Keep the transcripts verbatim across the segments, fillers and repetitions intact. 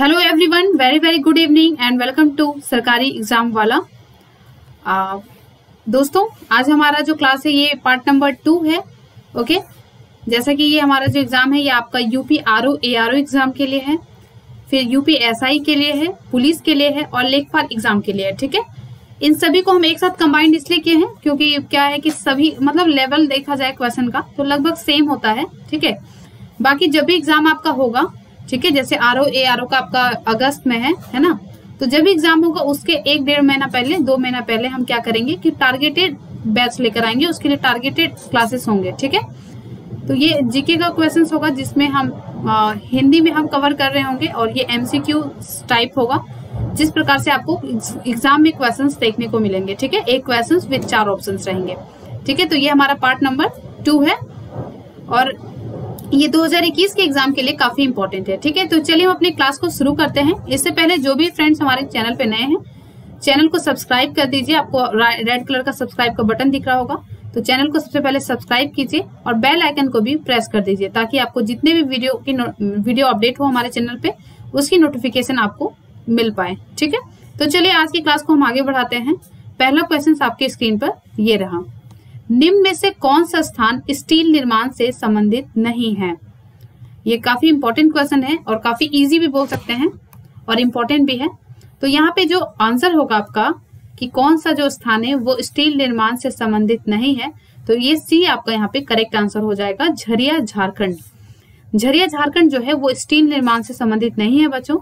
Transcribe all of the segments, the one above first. Hello everyone, very very good evening and welcome to सरकारी exam वाला। आ, दोस्तों आज हमारा जो क्लास है ये पार्ट नंबर टू है। ओके, जैसा कि ये हमारा जो एग्जाम है ये आपका UP R O A R O exam के लिए है, फिर यूपीएसआई के लिए है, पुलिस के लिए है और लेखपाल एग्जाम के लिए है। ठीक है, इन सभी को हम एक साथ कंबाइंड इसलिए किए हैं क्योंकि क्या है कि सभी मतलब लेवल देखा जाए क्वेश्चन का तो लगभग सेम होता है। ठीक है, बाकी जब भी एग्जाम आपका होगा, ठीक है, जैसे आर ओ ए आर ओ का आपका अगस्त में है, है ना, तो जब एग्जाम होगा उसके एक डेढ़ महीना पहले, दो महीना पहले हम क्या करेंगे कि टारगेटेड बैच लेकर आएंगे, उसके लिए टारगेटेड क्लासेस होंगे। ठीक है, तो ये जीके का क्वेश्चन होगा जिसमें हम आ, हिंदी में हम कवर कर रहे होंगे और ये एमसीक्यू टाइप होगा, जिस प्रकार से आपको एग्जाम में क्वेश्चन देखने को मिलेंगे। ठीक है, एक क्वेश्चन विद चार ऑप्शन रहेंगे। ठीक है, तो ये हमारा पार्ट नंबर टू है और ये दो हज़ार इक्कीस के एग्जाम के लिए काफी इंपॉर्टेंट है। ठीक है, तो चलिए हम अपनी क्लास को शुरू करते हैं। इससे पहले जो भी फ्रेंड्स हमारे चैनल पे नए हैं, चैनल को सब्सक्राइब कर दीजिए। आपको रेड कलर का सब्सक्राइब का बटन दिख रहा होगा, तो चैनल को सबसे पहले सब्सक्राइब कीजिए और बेल आइकन को भी प्रेस कर दीजिए ताकि आपको जितने भी वीडियो की वीडियो अपडेट हो हमारे चैनल पे उसकी नोटिफिकेशन आपको मिल पाए। ठीक है, तो चलिए आज की क्लास को हम आगे बढ़ाते हैं। पहला क्वेश्चन आपके स्क्रीन पर ये रहा, निम्न में से कौन सा स्थान स्टील निर्माण से संबंधित नहीं है? ये काफी इंपॉर्टेंट क्वेश्चन है और काफी इजी भी बोल सकते हैं और इम्पोर्टेंट भी है। तो यहाँ पे जो आंसर होगा आपका कि कौन सा जो स्थान है वो स्टील निर्माण से संबंधित नहीं है, तो ये सी आपका यहाँ पे करेक्ट आंसर हो जाएगा, झरिया झारखंड। झरिया झारखंड जो है वो स्टील निर्माण से संबंधित नहीं है बच्चों,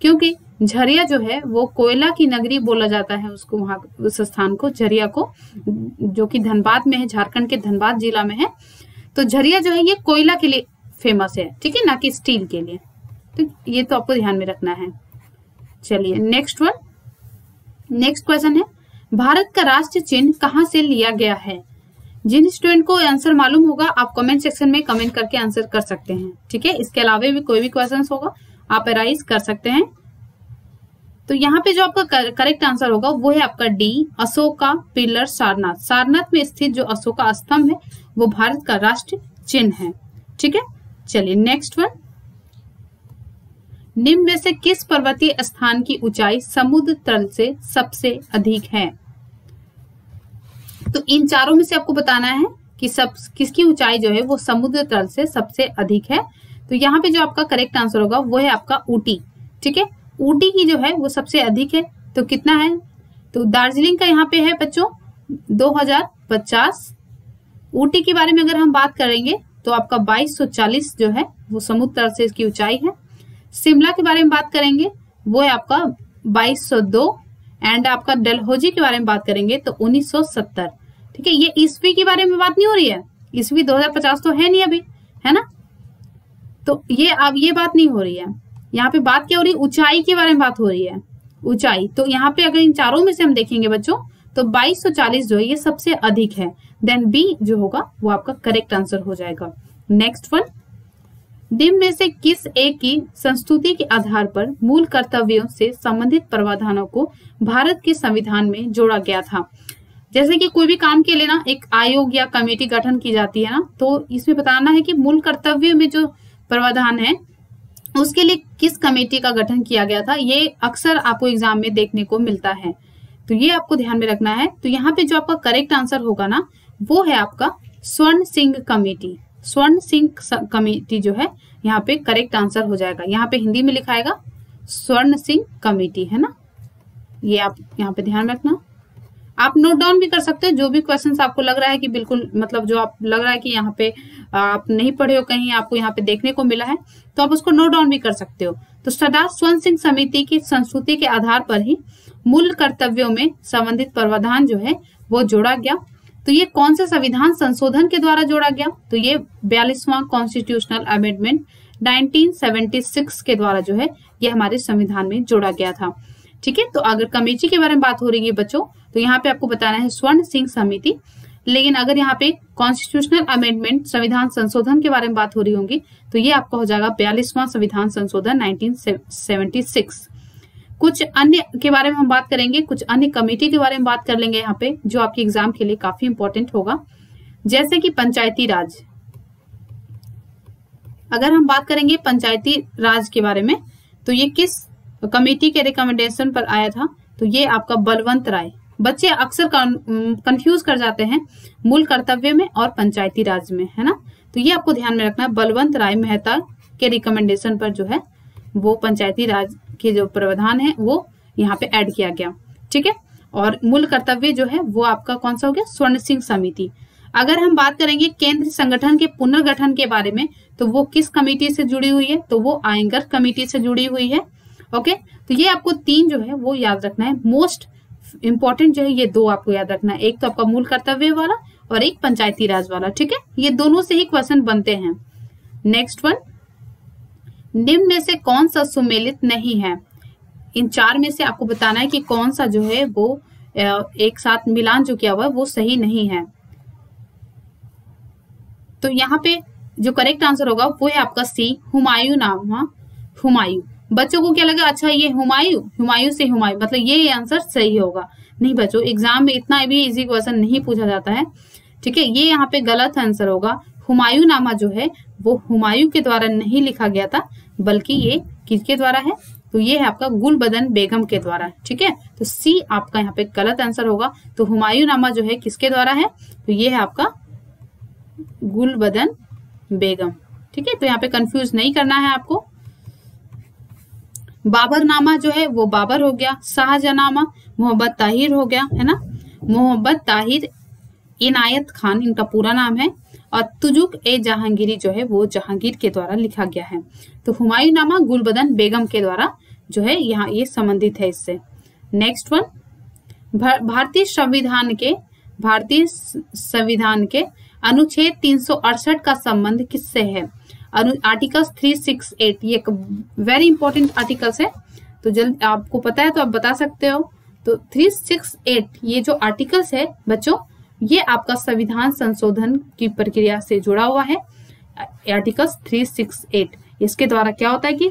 क्योंकि झरिया जो है वो कोयला की नगरी बोला जाता है उसको, वहां उस स्थान को, झरिया को, जो कि धनबाद में है, झारखंड के धनबाद जिला में है। तो झरिया जो है ये कोयला के लिए फेमस है, ठीक है, ना कि स्टील के लिए। तो ये तो आपको ध्यान में रखना है। चलिए नेक्स्ट वन, नेक्स्ट क्वेश्चन है, भारत का राष्ट्रीय चिन्ह कहाँ से लिया गया है? जिन स्टूडेंट को आंसर मालूम होगा आप कमेंट सेक्शन में कमेंट करके आंसर कर सकते हैं। ठीक है, इसके अलावा भी कोई भी क्वेश्चन होगा आप एराइज कर सकते हैं। तो यहाँ पे जो आपका करेक्ट आंसर होगा वो है आपका डी, अशोका पिलर सारनाथ। सारनाथ में स्थित जो अशोका स्तंभ है वो भारत का राष्ट्र चिन्ह है। ठीक है, चलिए नेक्स्ट वन, निम्न में से किस पर्वतीय स्थान की ऊंचाई समुद्र तल से सबसे अधिक है? तो इन चारों में से आपको बताना है कि सब किसकी ऊंचाई जो है वो समुद्र तल से सबसे अधिक है। तो यहाँ पे जो आपका करेक्ट आंसर होगा वो है आपका ऊटी। ठीक है, ऊटी की जो है वो सबसे अधिक है, तो कितना है? तो दार्जिलिंग का यहाँ पे है बच्चों दो हजार पचास। ऊटी के बारे में अगर हम बात करेंगे तो आपका बाईस सौ चालीस जो है वो समुद्र तल से इसकी ऊंचाई है। शिमला के बारे में बात करेंगे वो है आपका बाईस सौ दो, एंड आपका डलहौजी के बारे में बात करेंगे तो उन्नीस सौ सत्तर। ठीक है, ये ईस्वी के बारे में बात नहीं हो रही है, ईस्वी दो हजार पचास तो है नहीं अभी, है ना, तो ये अब ये बात नहीं हो रही है। यहाँ पे बात क्या हो रही है? ऊंचाई के बारे में बात हो रही है, ऊंचाई। तो यहाँ पे अगर इन चारों में से हम देखेंगे बच्चों तो बाईस सौ चालीस जो है ये सबसे अधिक है, देन बी जो होगा वो आपका करेक्ट आंसर हो जाएगा। नेक्स्ट वन, निम्न में से किस एक की संस्कृति के आधार पर मूल कर्तव्यों से संबंधित प्रावधानों को भारत के संविधान में जोड़ा गया था? जैसे कि कोई भी काम के लिए ना एक आयोग या कमेटी गठन की जाती है ना, तो इसमें बताना है कि मूल कर्तव्य में जो प्रावधान है उसके लिए किस कमेटी का गठन किया गया था। ये अक्सर आपको एग्जाम में देखने को मिलता है, तो ये आपको ध्यान में रखना है। तो यहाँ पे जो आपका करेक्ट आंसर होगा ना वो है आपका स्वर्ण सिंह कमेटी। स्वर्ण सिंह कमेटी जो है यहाँ पे करेक्ट आंसर हो जाएगा। यहाँ पे हिंदी में लिखाएगा स्वर्ण सिंह कमेटी, है ना, ये आप यहाँ पे ध्यान रखना। आप नोट डाउन भी कर सकते हो जो भी क्वेश्चन आपको लग रहा है कि बिल्कुल मतलब जो आप लग रहा है कि यहाँ पे आप नहीं पढ़े हो, कहीं आपको यहाँ पे देखने को मिला है तो आप उसको नोट डाउन भी कर सकते हो। तो सदा स्वर्ण सिंह समिति की संस्कृति के आधार पर ही मूल कर्तव्यों में संबंधित प्रावधान जो है वो जोड़ा गया। तो ये कौन से संविधान संशोधन के द्वारा जोड़ा गया? तो ये बयालीसवां constitutional amendment nineteen seventy six के द्वारा जो है ये हमारे संविधान में जोड़ा गया था। ठीक है, तो अगर कमेटी के बारे में बात हो रही है बच्चों तो यहाँ पे आपको बताना है स्वर्ण सिंह समिति, लेकिन अगर यहाँ पे कॉन्स्टिट्यूशनल अमेंडमेंट संविधान संशोधन के बारे में बात हो रही होंगी तो ये आपका हो जाएगा बयालीसवां संविधान संशोधन नाइनटीन सेवेंटी सिक्स। कुछ अन्य के बारे में हम बात करेंगे, कुछ अन्य कमेटी के बारे में बात कर लेंगे यहाँ पे जो आपके एग्जाम के लिए काफी इंपॉर्टेंट होगा, जैसे कि पंचायती राज। अगर हम बात करेंगे पंचायती राज के बारे में तो ये किस कमेटी के रिकमेंडेशन पर आया था? तो ये आपका बलवंत राय। बच्चे अक्सर कंफ्यूज कर जाते हैं मूल कर्तव्य में और पंचायती राज में, है ना। तो ये आपको ध्यान में रखना है, बलवंत राय मेहता के रिकमेंडेशन पर जो है वो पंचायती राज के जो प्रावधान है वो यहाँ पे ऐड किया गया, ठीक है। और मूल कर्तव्य जो है वो आपका कौन सा हो गया? स्वर्ण सिंह समिति। अगर हम बात करेंगे केंद्र संगठन के पुनर्गठन के बारे में, तो वो किस कमेटी से जुड़ी हुई है? तो वो आयंगर कमेटी से जुड़ी हुई है। ओके, तो ये आपको तीन जो है वो याद रखना है, मोस्ट इम्पोर्टेंट जो है ये दो आपको याद रखना है, एक तो आपका मूल कर्तव्य वाला और एक पंचायती राज वाला, ठीक है। ये दोनों से ही क्वेश्चन बनते हैं। नेक्स्ट वन, निम्न में से कौन सा सुमेलित नहीं है? इन चार में से आपको बताना है कि कौन सा जो है वो एक साथ मिलान जो किया हुआ है वो सही नहीं है। तो यहाँ पे जो करेक्ट आंसर होगा वो है आपका सी, हुमायूं नामा। हुमायूं, बच्चों को क्या लगा, अच्छा ये हुमायूं, हुमायूं से हुमायूं, मतलब ये आंसर सही होगा। नहीं बच्चों, एग्जाम में इतना भी इजी क्वेश्चन नहीं पूछा जाता है, ठीक है। ये यहाँ पे गलत आंसर होगा। हुमायूं नामा जो है वो हुमायूं के द्वारा नहीं लिखा गया था, बल्कि ये किसके द्वारा है? तो ये है आपका गुलबदन बेगम के द्वारा, ठीक है। तो सी आपका यहाँ पे गलत आंसर होगा। तो हुमायूं नामा जो है किसके द्वारा है? तो ये है आपका गुलबदन बेगम, ठीक है। तो यहाँ पे कंफ्यूज नहीं करना है आपको। बाबरनामा जो है वो बाबर हो गया, शाहजहांनामा मोहम्मद ताहिर हो गया, है ना। मोहम्मद ताहिर इनायत खान इनका पूरा नाम है, और तुजुक ए जहांगीरी जो है वो जहांगीर के द्वारा लिखा गया है। तो हुमायूं नामा गुलबदन बेगम के द्वारा जो है यहाँ ये संबंधित है इससे। नेक्स्ट वन, भारतीय संविधान के भारतीय संविधान के अनुच्छेद तीन सौ अड़सठ का संबंध किससे है? आर्टिकल तीन सौ अड़सठ, ये एक वेरी इंपॉर्टेंट आर्टिकल्स है, तो जल्द आपको पता है तो आप बता सकते हो। तो तीन सौ अड़सठ ये जो आर्टिकल्स है बच्चों, ये आपका संविधान संशोधन की प्रक्रिया से जुड़ा हुआ है। आर्टिकल तीन सौ अड़सठ इसके द्वारा क्या होता है कि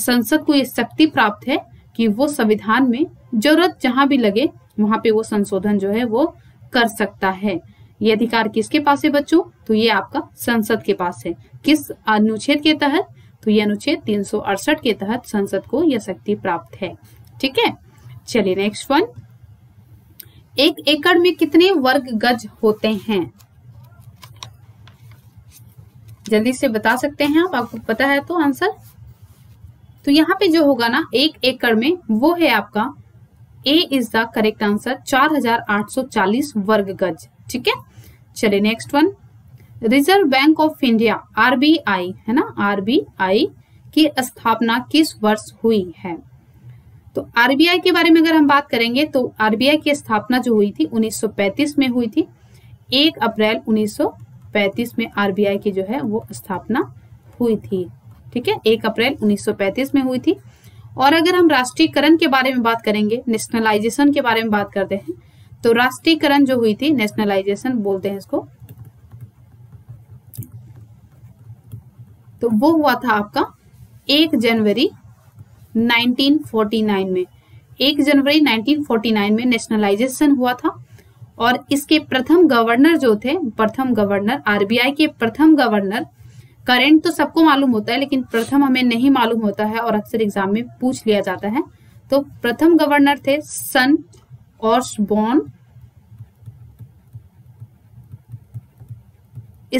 संसद को ये शक्ति प्राप्त है कि वो संविधान में जरूरत जहां भी लगे वहां पे वो संशोधन जो है वो कर सकता है। ये अधिकार किसके पास है बच्चों? तो ये आपका संसद के पास है। किस अनुच्छेद के तहत? तो ये अनुच्छेद तीन सौ अड़सठ के तहत संसद को यह शक्ति प्राप्त है, ठीक है। चलिए नेक्स्ट वन, एक एकड़ में कितने वर्ग गज होते हैं? जल्दी से बता सकते हैं आप, आपको पता है तो आंसर। तो यहाँ पे जो होगा ना एक एकड़ में, वो है आपका A is the correct answer, चार हजार आठ सौ चालीस वर्ग गज, ठीक है। चलिए next one, Reserve Bank of India RBI, है ना, आरबीआई की स्थापना किस वर्ष हुई है? तो आरबीआई के बारे में अगर हम बात करेंगे तो आरबीआई की स्थापना जो हुई थी उन्नीस सौ पैंतीस में हुई थी। एक अप्रैल उन्नीस सौ पैंतीस में आरबीआई की जो है वो स्थापना हुई थी, ठीक है। एक अप्रैल उन्नीस सौ पैंतीस में हुई थी। और अगर हम राष्ट्रीयकरण के बारे में बात करेंगे, नेशनलाइजेशन के बारे में बात करते हैं, तो राष्ट्रीयकरण जो हुई थी, नेशनलाइजेशन बोलते हैं इसको, तो वो हुआ था आपका एक जनवरी उन्नीस सौ उनचास में। एक जनवरी उन्नीस सौ उनचास में नेशनलाइजेशन हुआ था। और इसके प्रथम गवर्नर जो थे, प्रथम गवर्नर आरबीआई के प्रथम गवर्नर, करंट तो सबको मालूम होता है लेकिन प्रथम हमें नहीं मालूम होता है और अक्सर एग्जाम में पूछ लिया जाता है। तो प्रथम गवर्नर थे सन ऑसबॉर्न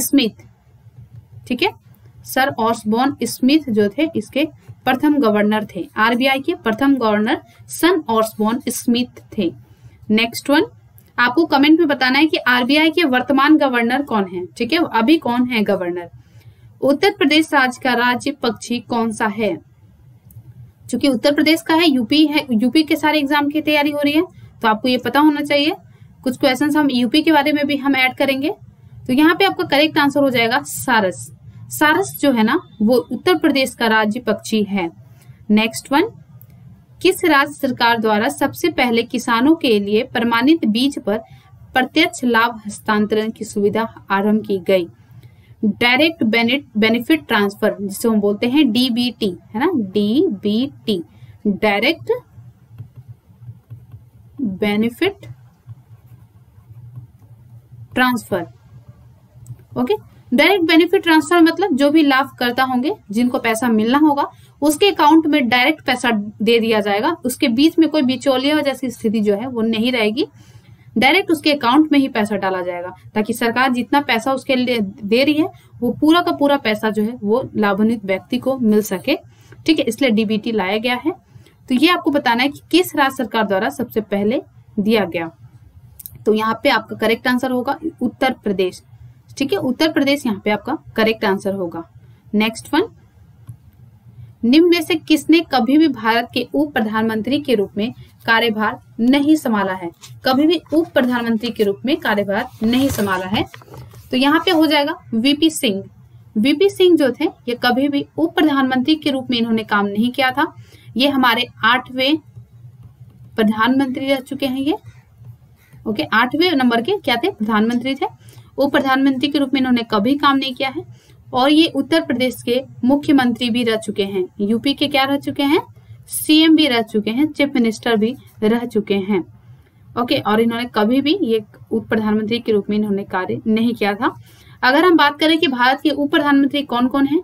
स्मिथ, ठीक है। सर ऑसबॉर्न स्मिथ जो थे इसके प्रथम गवर्नर थे, आरबीआई के प्रथम गवर्नर सन ऑसबॉर्न स्मिथ थे। नेक्स्ट वन, आपको कमेंट में बताना है कि आरबीआई के वर्तमान गवर्नर कौन है, ठीक है, अभी कौन है गवर्नर। उत्तर प्रदेश राज्य का राज्य पक्षी कौन सा है? चूंकि उत्तर प्रदेश का है, यूपी है, यूपी के सारे एग्जाम की तैयारी हो रही है तो आपको ये पता होना चाहिए। कुछ क्वेश्चन हम यूपी के बारे में भी हम ऐड करेंगे। तो यहाँ पे आपका करेक्ट आंसर हो जाएगा सारस। सारस जो है ना वो उत्तर प्रदेश का राज्य पक्षी है। नेक्स्ट वन, किस राज्य सरकार द्वारा सबसे पहले किसानों के लिए प्रमाणित बीज पर प्रत्यक्ष लाभ हस्तांतरण की सुविधा आरंभ की गई? डायरेक्ट बेनिफिट ट्रांसफर जिसे हम बोलते हैं डीबीटी, है ना, DBT direct benefit transfer, okay. Direct benefit transfer मतलब जो भी लाभकर्ता होंगे जिनको पैसा मिलना होगा उसके अकाउंट में डायरेक्ट पैसा दे दिया जाएगा, उसके बीच में कोई बिचौलिया जैसी स्थिति जो है वो नहीं रहेगी, डायरेक्ट उसके अकाउंट में ही पैसा डाला जाएगा ताकि सरकार जितना पैसा उसके लिए दे रही है वो पूरा का पूरा पैसा जो है वो लाभान्वित व्यक्ति को मिल सके। ठीक है, इसलिए डीबीटी लाया गया है। तो ये आपको बताना है कि किस राज्य सरकार द्वारा सबसे पहले दिया गया। तो यहाँ पे आपका करेक्ट आंसर होगा उत्तर प्रदेश। ठीक है, उत्तर प्रदेश यहाँ पे आपका करेक्ट आंसर होगा। नेक्स्ट वन, निम्न में से किसने कभी भी भारत के उप प्रधानमंत्री के रूप में कार्यभार नहीं संभाला है? कभी भी उप प्रधानमंत्री के रूप में कार्यभार नहीं संभाला है। तो यहाँ पे हो जाएगा वीपी सिंह। वीपी सिंह जो थे ये कभी भी उप प्रधानमंत्री के रूप में इन्होंने काम नहीं किया था। ये हमारे आठवें प्रधानमंत्री रह चुके हैं। ये ओके आठवें नंबर के क्या थे? प्रधानमंत्री थे। उप प्रधानमंत्री के रूप में इन्होंने कभी काम नहीं किया है और ये उत्तर प्रदेश के मुख्यमंत्री भी रह चुके हैं, यूपी के क्या रह चुके हैं? सीएम भी रह चुके हैं, चीफ मिनिस्टर भी रह चुके हैं। ओके, और इन्होंने कभी भी ये उप प्रधानमंत्री के रूप में इन्होंने कार्य नहीं किया था। अगर हम बात करें कि भारत के उप प्रधानमंत्री कौन कौन हैं,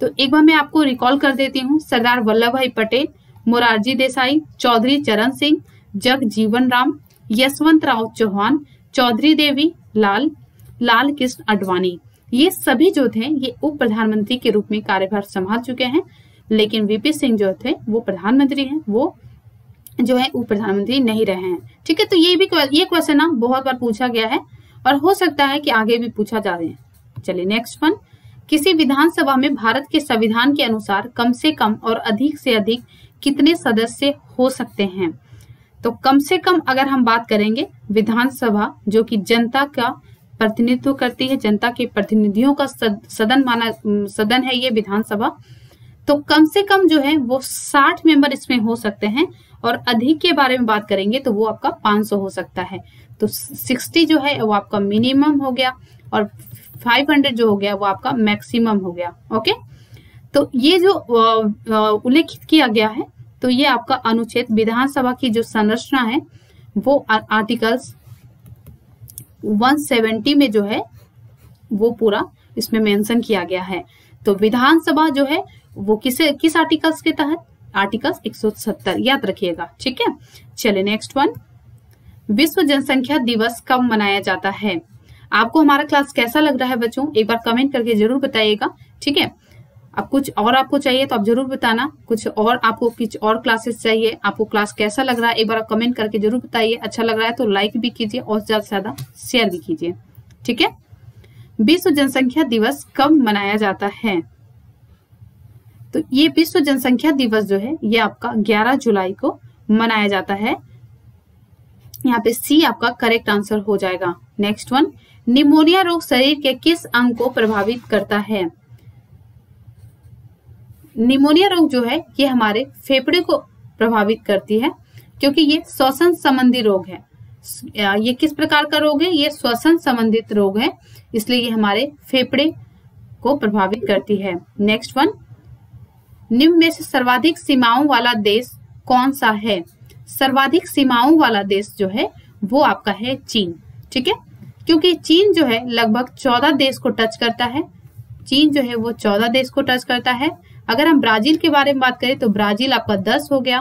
तो एक बार मैं आपको रिकॉल कर देती हूँ। सरदार वल्लभ भाई पटेल, मोरारजी देसाई, चौधरी चरण सिंह, जगजीवन राम, यशवंत राव चौहान, चौधरी देवी लाल, लाल कृष्ण आडवाणी, ये सभी जो थे ये उप प्रधानमंत्री के रूप में कार्यभार संभाल चुके हैं। लेकिन वीपी सिंह जो थे वो प्रधानमंत्री हैं, वो जो है उप प्रधानमंत्री नहीं रहे हैं। ठीक है, तो ये भी ये क्वेश्चन ना बहुत बार पूछा गया है और हो सकता है कि आगे भी पूछा जा रहे हैं। चलिए नेक्स्ट वन, किसी विधानसभा में भारत के संविधान के अनुसार कम से कम और अधिक से अधिक कितने सदस्य हो सकते हैं? तो कम से कम अगर हम बात करेंगे, विधानसभा जो कि जनता का प्रतिनिधित्व करती है, जनता के प्रतिनिधियों का सदन माना सदन है ये विधानसभा, तो कम से कम जो है वो साठ मेंबर इसमें हो सकते हैं और अधिक के बारे में बात करेंगे तो वो आपका पाँच सौ हो सकता है। तो साठ जो है वो आपका मिनिमम हो गया और पाँच सौ जो हो गया वो आपका मैक्सिमम हो गया। ओके, तो ये जो उल्लेखित किया गया है तो ये आपका अनुच्छेद विधानसभा की जो संरचना है वो आर्टिकल्स एक सौ सत्तर में जो है वो पूरा इसमें मेंशन किया गया है। तो विधानसभा जो है वो किसे किस आर्टिकल्स के तहत? आर्टिकल्स एक सौ सत्तर, याद रखिएगा। ठीक है, चलिए नेक्स्ट वन, विश्व जनसंख्या दिवस कब मनाया जाता है? आपको हमारा क्लास कैसा लग रहा है बच्चों, एक बार कमेंट करके जरूर बताइएगा। ठीक है, अब कुछ और आपको चाहिए तो आप जरूर बताना, कुछ और आपको कुछ और क्लासेस चाहिए, आपको क्लास कैसा लग रहा है एक बार आप कमेंट करके जरूर बताइए। अच्छा लग रहा है तो लाइक भी कीजिए और ज्यादा से ज्यादा शेयर भी कीजिए। ठीक है, विश्व जनसंख्या दिवस कब मनाया जाता है? तो ये विश्व जनसंख्या दिवस जो है ये आपका ग्यारह जुलाई को मनाया जाता है। यहाँ पे सी आपका करेक्ट आंसर हो जाएगा। नेक्स्ट वन, निमोनिया रोग शरीर के किस अंग को प्रभावित करता है? निमोनिया रोग जो है ये हमारे फेफड़े को प्रभावित करती है क्योंकि ये श्वसन संबंधी रोग है। ये किस प्रकार का रोग है? ये श्वसन संबंधित रोग है, इसलिए ये हमारे फेफड़े को प्रभावित करती है। नेक्स्ट वन, निम्न में से सर्वाधिक सीमाओं वाला देश कौन सा है? सर्वाधिक सीमाओं वाला देश जो है वो आपका है चीन। ठीक है, क्योंकि चीन जो है लगभग चौदह देश को टच करता है। चीन जो है वो चौदह देश को टच करता है। अगर हम ब्राजील के बारे में बात करें तो ब्राजील आपका दस हो गया।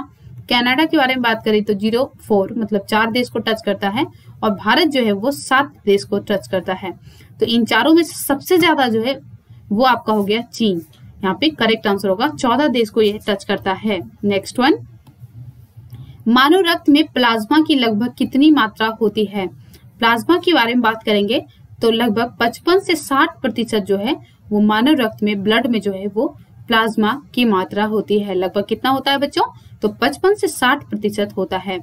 कनाडा के बारे में बात करें तो जीरो फोर मतलब चार देश को टच करता है और भारत जो है वो सात देश को टच करता है। तो इन चारों में सबसे ज्यादा जो है वो आपका हो गया चीन। यहाँ पे करेक्ट आंसर होगा चौदह देश को यह टच करता है। नेक्स्ट वन, मानव रक्त में प्लाज्मा की लगभग कितनी मात्रा होती है? प्लाज्मा के बारे में बात करेंगे तो लगभग पचपन से साठ प्रतिशत जो है वो मानव रक्त में ब्लड में जो है वो प्लाज्मा की मात्रा होती है। लगभग कितना होता है बच्चों? तो पचपन से साठ प्रतिशत होता है।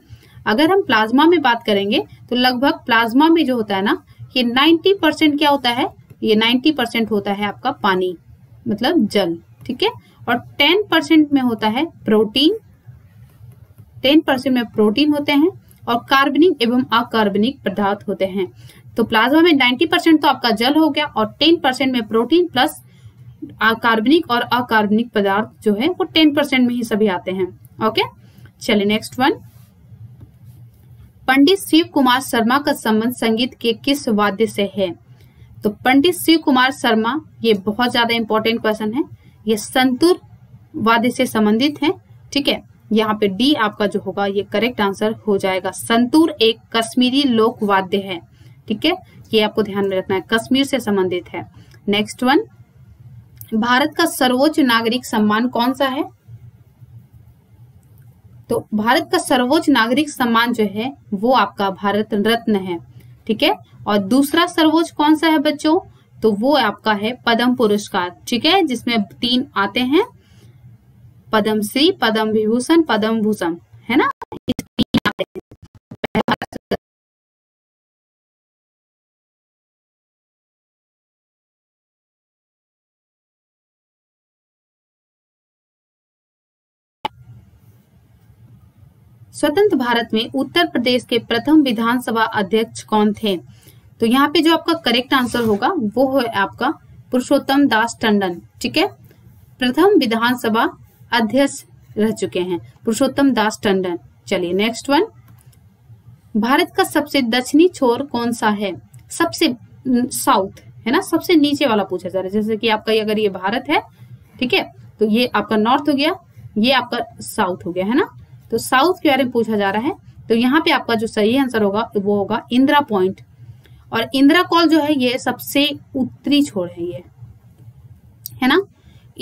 अगर हम प्लाज्मा में बात करेंगे तो लगभग प्लाज्मा में जो होता है ना ये नब्बे परसेंट क्या होता है? ये नब्बे परसेंट होता है आपका पानी मतलब जल। ठीक है, और दस परसेंट में होता है प्रोटीन, दस परसेंट में प्रोटीन होते हैं और कार्बनिक एवं अकार्बनिक पदार्थ होते हैं। तो प्लाज्मा में नब्बे परसेंट तो आपका जल हो गया और दस परसेंट में प्रोटीन प्लस कार्बनिक और अकार्बनिक पदार्थ जो है वो दस परसेंट में ही सभी आते हैं। ओके, चलिए नेक्स्ट वन, पंडित शिव कुमार शर्मा का संबंध संगीत के किस वाद्य से है? तो पंडित शिव कुमार शर्मा, ये बहुत ज्यादा इंपॉर्टेंट क्वेश्चन है, ये संतुर वाद से संबंधित है। ठीक है, यहाँ पे डी आपका जो होगा ये करेक्ट आंसर हो जाएगा। संतूर एक कश्मीरी लोक वाद्य है। ठीक है, ये आपको ध्यान में रखना है, कश्मीर से संबंधित है। नेक्स्ट वन, भारत का सर्वोच्च नागरिक सम्मान कौन सा है? तो भारत का सर्वोच्च नागरिक सम्मान जो है वो आपका भारत रत्न है। ठीक है, और दूसरा सर्वोच्च कौन सा है बच्चों? तो वो आपका है पद्म पुरस्कार। ठीक है, जिसमें तीन आते हैं, पद्म श्री, पद्म विभूषण, पद्म भूषण, है ना। स्वतंत्र भारत में उत्तर प्रदेश के प्रथम विधानसभा अध्यक्ष कौन थे? तो यहाँ पे जो आपका करेक्ट आंसर होगा वो है आपका पुरुषोत्तम दास टंडन। ठीक है, प्रथम विधानसभा अध्यक्ष रह चुके हैं पुरुषोत्तम दास टंडन। चलिए नेक्स्ट वन, भारत का सबसे दक्षिणी छोर कौन सा है? सबसे साउथ, है ना, सबसे नीचे वाला पूछा जा रहा है। जैसे कि आपका अगर ये भारत है, ठीक है, तो ये आपका नॉर्थ हो गया, ये आपका साउथ हो गया, है ना। तो साउथ के बारे में पूछा जा रहा है, तो यहाँ पे आपका जो सही आंसर होगा वो होगा इंदिरा पॉइंट। और इंदिरा कॉल जो है ये सबसे उत्तरी छोर है, ये है ना।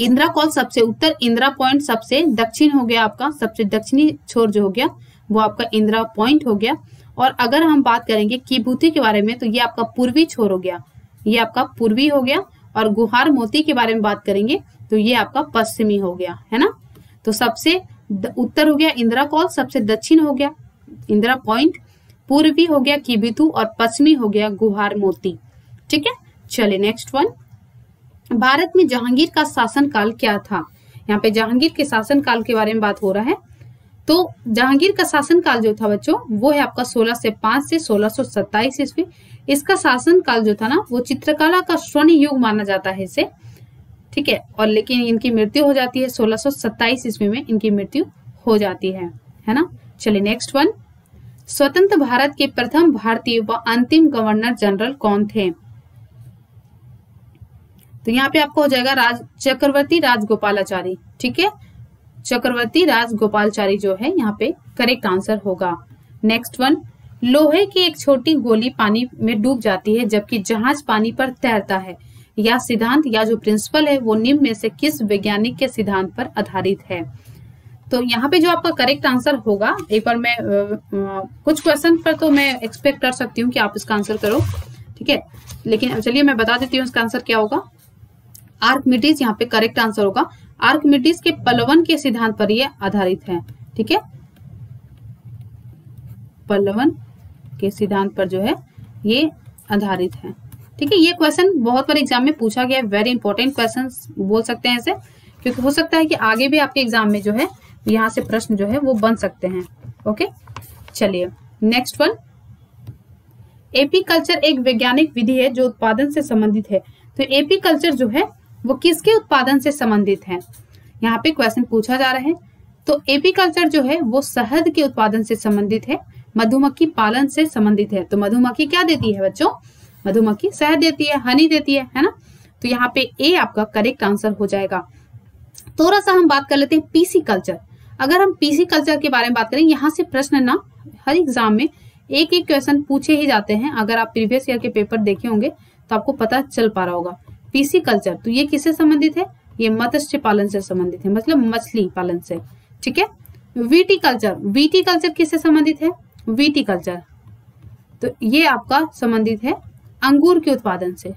इंदिरा कॉल सबसे उत्तर, इंदिरा पॉइंट सबसे दक्षिण हो गया, आपका सबसे दक्षिणी छोर जो हो गया वो आपका इंदिरा पॉइंट हो गया। और अगर हम बात करेंगे कीबूती के बारे में, तो ये आपका पूर्वी छोर हो गया, ये आपका पूर्वी हो गया। और गुहार मोती के बारे में बात करेंगे तो ये आपका पश्चिमी हो गया, है ना। तो सबसे उत्तर हो गया इंदिरा कॉल, सबसे दक्षिण हो गया इंदिरा पॉइंट, पूर्वी हो गया कीबीतू, और पश्चिमी हो गया गुहार मोती। ठीक है, चलिए नेक्स्ट वन, भारत में जहांगीर का शासनकाल क्या था? यहाँ पे जहांगीर के शासनकाल के बारे में बात हो रहा है। तो जहांगीर का शासनकाल जो था बच्चों वो है आपका सोलह सौ पाँच से सोलह सौ सत्ताईस ईस्वी। इसका शासनकाल जो था ना वो चित्रकला का स्वर्ण युग माना जाता है इसे। ठीक है, और लेकिन इनकी मृत्यु हो जाती है सोलह सौ सत्ताईस ईस्वी में, इनकी मृत्यु हो जाती है, है ना। चलिए नेक्स्ट वन, स्वतंत्र भारत के प्रथम भारतीय व अंतिम गवर्नर जनरल कौन थे? तो यहाँ पे आपको हो जाएगा राज चक्रवर्ती राजगोपालाचारी। ठीक है, चक्रवर्ती राजगोपालाचारी जो है यहाँ पे करेक्ट आंसर होगा। नेक्स्ट वन, लोहे की एक छोटी गोली पानी में डूब जाती है जबकि जहाज पानी पर तैरता है, या सिद्धांत या जो प्रिंसिपल है वो निम्न में से किस वैज्ञानिक के सिद्धांत पर आधारित है? तो यहाँ पे जो आपका करेक्ट आंसर होगा, एक बार मैं आ, आ, कुछ क्वेश्चन पर तो मैं एक्सपेक्ट कर सकती हूँ कि आप इसका आंसर करो। ठीक है, लेकिन चलिए मैं बता देती हूँ इसका आंसर क्या होगा। आर्कमिडीज यहाँ पे करेक्ट आंसर होगा। आर्कमिडीज के पलवन के सिद्धांत पर यह आधारित है। ठीक है, पलवन के सिद्धांत पर जो है ये आधारित है। ठीक है, ये क्वेश्चन बहुत बार एग्जाम में पूछा गया है, वेरी इंपॉर्टेंट क्वेश्चन बोल सकते हैं इसे, क्योंकि हो सकता है कि आगे भी आपके एग्जाम में जो है यहाँ से प्रश्न जो है वो बन सकते हैं। ओके, चलिए नेक्स्ट वन, एपीकल्चर एक वैज्ञानिक विधि है जो उत्पादन से संबंधित है। तो एपीकल्चर जो है वो किसके उत्पादन से संबंधित है, यहाँ पे क्वेश्चन पूछा जा रहा है। तो एपीकल्चर जो है वो शहद के उत्पादन से संबंधित है, मधुमक्खी पालन से संबंधित है। तो मधुमक्खी क्या देती है बच्चों? मधुमक्खी शहद देती है, हनी देती है, है ना। तो यहाँ पे ए आपका करेक्ट आंसर हो जाएगा। थोड़ा सा हम बात कर लेते हैं पीसीकल्चर। अगर हम पीसीकल्चर के बारे में बात करें, यहाँ से प्रश्न ना हर एग्जाम में एक एक क्वेश्चन पूछे ही जाते हैं। अगर आप प्रीवियस ईयर के पेपर देखे होंगे तो आपको पता चल पा रहा होगा। पीसीकल्चर तो ये किससे संबंधित है? ये मत्स्य पालन से संबंधित है, मतलब मछली पालन से। ठीक है, विटीकल्चर, विटीकल्चर किससे संबंधित है? विटीकल्चर तो ये आपका संबंधित है अंगूर के उत्पादन से,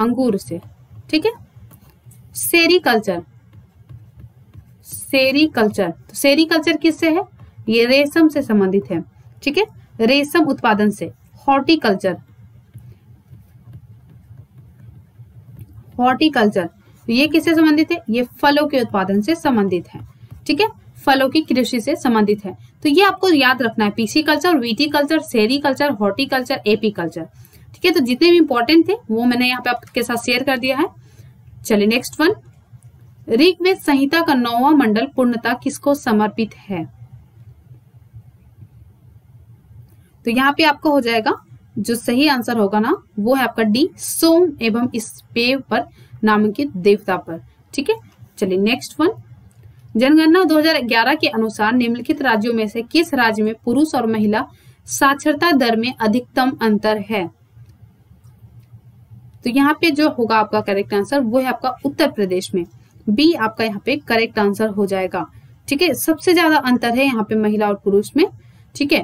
अंगूर से। ठीक है, सेरीकल्चर, सेरीकल्चर तो सेरीकल्चर किससे है? ये रेशम से संबंधित है। ठीक है, रेशम उत्पादन से। हॉर्टिकल्चर, हॉर्टिकल्चर ये किससे संबंधित है? ये फलों के उत्पादन से संबंधित है। ठीक है, फलों की कृषि से संबंधित है। तो ये आपको याद रखना है, pisciculture, viticulture, sericulture, horticulture, apiculture. ठीक है, तो जितने भी इंपॉर्टेंट थे वो मैंने यहाँ पे आपके साथ शेयर कर दिया है। चलिए नेक्स्ट वन, ऋग्वेद संहिता का नौवां मंडल पूर्णतः किसको समर्पित है? तो यहाँ पे आपका हो जाएगा जो सही आंसर होगा ना वो है आपका डी, सोम एवं स्पेव पर नामांकित देवता पर। ठीक है, चलिए नेक्स्ट वन। जनगणना दो हज़ार ग्यारह के अनुसार निम्नलिखित राज्यों में से किस राज्य में पुरुष और महिला साक्षरता दर में अधिकतम अंतर है? तो यहाँ पे जो होगा आपका करेक्ट आंसर वो है आपका उत्तर प्रदेश में। बी आपका यहाँ पे करेक्ट आंसर हो जाएगा। ठीक है, सबसे ज्यादा अंतर है यहाँ पे महिला और पुरुष में। ठीक है,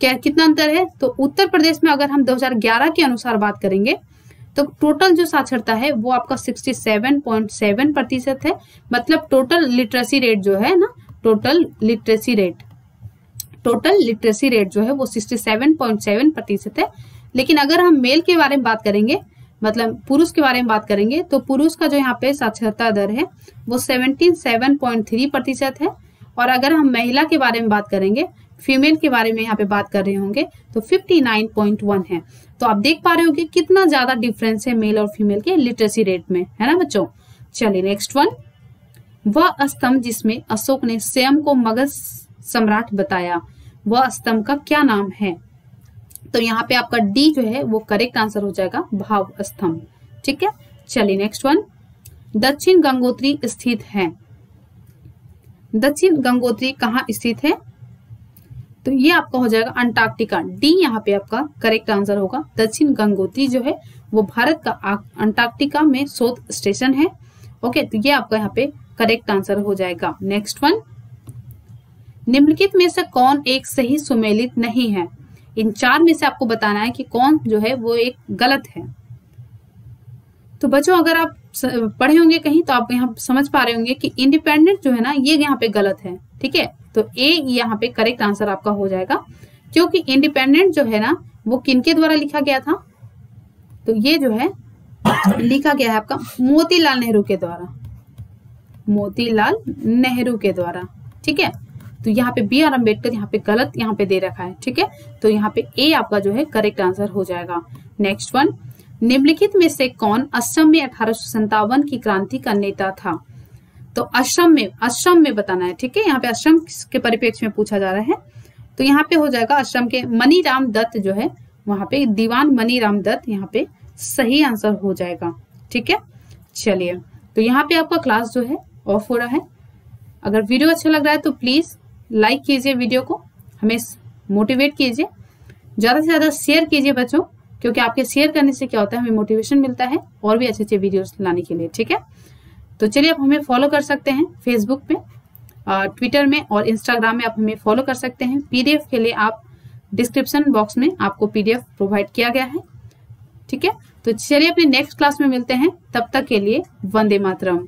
क्या कितना अंतर है? तो उत्तर प्रदेश में अगर हम दो हज़ार ग्यारह के अनुसार बात करेंगे तो टोटल जो साक्षरता है वो आपका सड़सठ पॉइंट सात प्रतिशत है। मतलब टोटल लिटरेसी रेट जो है ना, total literacy rate total literacy rate जो है वो सड़सठ पॉइंट सात प्रतिशत है। लेकिन अगर हम मेल के बारे में बात करेंगे, मतलब पुरुष के बारे में बात करेंगे, तो पुरुष का जो यहाँ पे साक्षरता दर है वो सतहत्तर पॉइंट तीन प्रतिशत है। और अगर हम महिला के बारे में बात करेंगे, फीमेल के बारे में यहाँ पे बात कर रहे होंगे, तो उनसठ पॉइंट एक है। तो आप देख पा रहे होंगे कितना ज्यादा डिफरेंस है मेल और फीमेल के लिटरेसी रेट में, है ना बच्चों। चलिए नेक्स्ट वन। वह स्तंभ जिसमें अशोक ने स्वयं को मगध सम्राट बताया, वह स्तंभ का क्या नाम है? तो यहाँ पे आपका डी जो है वो करेक्ट आंसर हो जाएगा, भाव स्तंभ। ठीक है, चलिए नेक्स्ट वन। दक्षिण गंगोत्री स्थित है, दक्षिण गंगोत्री कहाँ स्थित है? तो ये आपका हो जाएगा अंटार्कटिका। डी यहाँ पे आपका करेक्ट आंसर होगा। दक्षिण गंगोत्री जो है वो भारत का अंटार्कटिका में शोध स्टेशन है। ओके, तो ये आपका यहाँ पे करेक्ट आंसर हो जाएगा। Next one. निम्नलिखित में से कौन एक सही सुमेलित नहीं है? इन चार में से आपको बताना है कि कौन जो है वो एक गलत है। तो बच्चों अगर आप पढ़े होंगे कहीं तो आप यहाँ समझ पा रहे होंगे कि इंडिपेंडेंट जो है ना ये यहाँ पे गलत है। ठीक है, तो ए यहाँ पे करेक्ट आंसर आपका हो जाएगा, क्योंकि इंडिपेंडेंट जो है ना वो किनके द्वारा लिखा गया था? तो ये जो है लिखा गया है आपका मोतीलाल नेहरू के द्वारा, मोतीलाल नेहरू के द्वारा। ठीक है, तो यहाँ पे बी आर अम्बेडकर यहाँ पे गलत यहाँ पे दे रखा है। ठीक है, तो यहाँ पे ए आपका जो है करेक्ट आंसर हो जाएगा। Next one. निम्नलिखित में से कौन असम में अठारह सौ संतावन की क्रांति का नेता था? तो असम में, असम में बताना है। ठीक है, यहाँ पे असम के परिप्रेक्ष्य में पूछा जा रहा है। तो यहाँ पे हो जाएगा असम के मनी राम दत्त जो है वहां पे दीवान मनी राम दत्त यहाँ पे सही आंसर हो जाएगा। ठीक है, चलिए तो यहाँ पे आपका क्लास जो है ऑफ हो रहा है। अगर वीडियो अच्छा लग रहा है तो प्लीज लाइक कीजिए, वीडियो को हमें मोटिवेट कीजिए, ज़्यादा से ज़्यादा शेयर कीजिए बच्चों, क्योंकि आपके शेयर करने से क्या होता है, हमें मोटिवेशन मिलता है और भी अच्छे अच्छे वीडियोस लाने के लिए। ठीक है, तो चलिए आप हमें फॉलो कर सकते हैं फेसबुक पे, ट्विटर में और इंस्टाग्राम में आप हमें फॉलो कर सकते हैं। पीडीएफ के लिए आप डिस्क्रिप्शन बॉक्स में आपको पीडीएफ प्रोवाइड किया गया है। ठीक है, तो चलिए अपने नेक्स्ट क्लास में मिलते हैं। तब तक के लिए वंदे मातरम।